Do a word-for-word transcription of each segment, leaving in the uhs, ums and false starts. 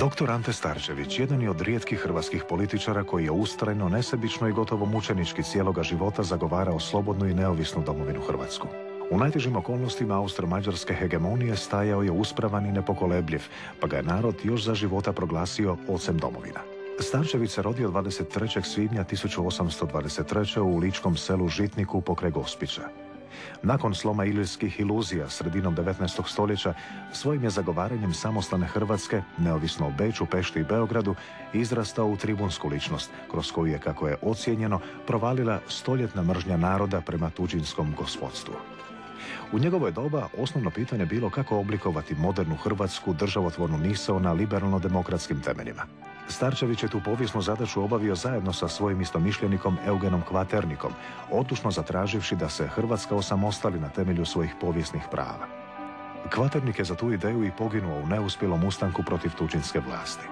Doktor Ante Starčević jedan je od rijetkih hrvatskih političara koji je ustrajno, nesebično i gotovo mučenički cijeloga života zagovarao slobodnu i neovisnu domovinu Hrvatsku. U najtežim okolnostima austro-mađarske hegemonije stajao je uspravan i nepokolebljiv, pa ga je narod još za života proglasio ocem domovina. Starčević se rodio dvadeset trećeg svibnja tisuću osamsto dvadeset treće. u ličkom selu Žitniku pokraj Gospića. Nakon sloma ilirskih iluzija sredinom devetnaestog stoljeća, svojim je zagovaranjem samostalne Hrvatske, neovisno o Beču, Pešti i Beogradu, izrastao u tribunsku ličnost, kroz koju je, kako je ocijenjeno, provalila stoljetna mržnja naroda prema tuđinskom gospodstvu. U njegovo je doba osnovno pitanje bilo kako oblikovati modernu hrvatsku državotvornu misao na liberalno-demokratskim temeljima. Starčević je tu povijesnu zadaću obavio zajedno sa svojim istomišljenikom Eugenom Kvaternikom, odlučno zatraživši da se Hrvatska osamostali na temelju svojih povijesnih prava. Kvaternik je za tu ideju i poginuo u neuspjelom ustanku protiv tuđinske vlasti.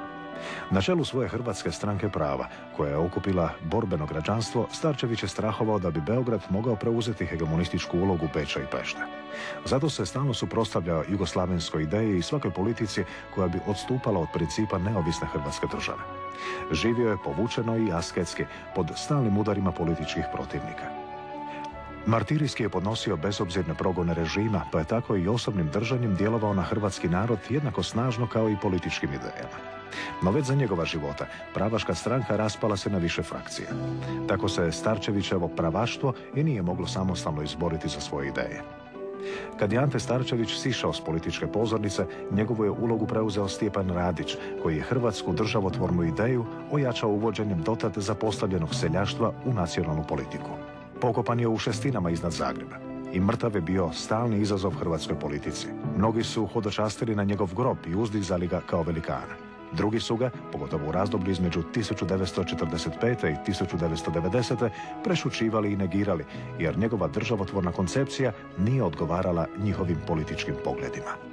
Na čelu svoje Hrvatske stranke prava, koja je okupila borbeno građanstvo, Starčević je strahovao da bi Beograd mogao preuzeti hegemonističku ulogu Beča i Pešte. Zato se stalno suprotstavljao jugoslavenskoj ideji i svakoj politici koja bi odstupala od principa neovisne Hrvatske države. Živio je povučeno i asketski, pod stalnim udarima političkih protivnika. Martirijski je podnosio bezobzirne progone režima, pa je tako i osobnim držanjem djelovao na hrvatski narod jednako snažno kao i političkim idejama. No već za njegova života pravaška stranka raspala se na više frakcije. Tako se Starčevićevo pravaštvo i nije moglo samostalno izboriti za svoje ideje. Kad je Ante Starčević sišao s političke pozornice, njegovu je ulogu preuzeo Stjepan Radić, koji je hrvatsku državotvornu ideju ojačao uvođenjem dotad zapostavljenog seljaštva u nacionalnu politiku. Pokopan je u šestinama iznad Zagreba i mrtav je bio stalni izazov hrvatskoj politici. Mnogi su hodočastili na njegov grob i uzdizali ga kao velikana. Drugi su ga, pogotovo u razdoblju između tisuću devetsto četrdeset pete. i tisuću devetsto devedesete. prešućivali i negirali, jer njegova državotvorna koncepcija nije odgovarala njihovim političkim pogledima.